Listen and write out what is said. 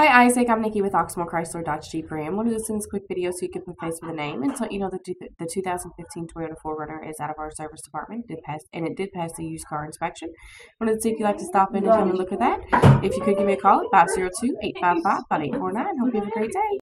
Hi Isaac, I'm Nikki with Oxmoor Chrysler Dodge Jeep Ram. We'll do this in this quick video so you can put face with a name and let you know that the 2015 Toyota 4Runner is out of our service department. It did pass the used car inspection. I wanted to see if you'd like to stop in and come and look at that. If you could give me a call at 502-855-5849. Hope you have a great day.